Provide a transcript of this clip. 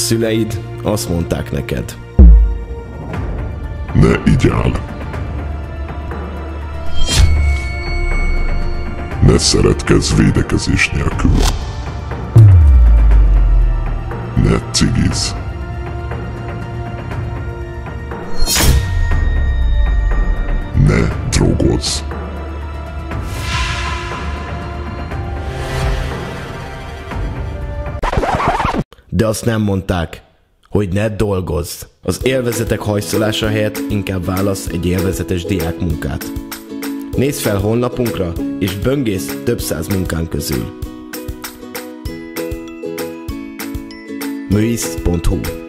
szüleid azt mondták neked. Ne igyál. Ne szeretkezz védekezés nélkül. Ne cigizz. Ne drogozz. De azt nem mondták, hogy ne dolgozz. Az élvezetek hajszolása helyett inkább válasz egy élvezetes diákmunkát. Nézz fel honlapunkra és böngész több száz munkán közül. Muisz.hu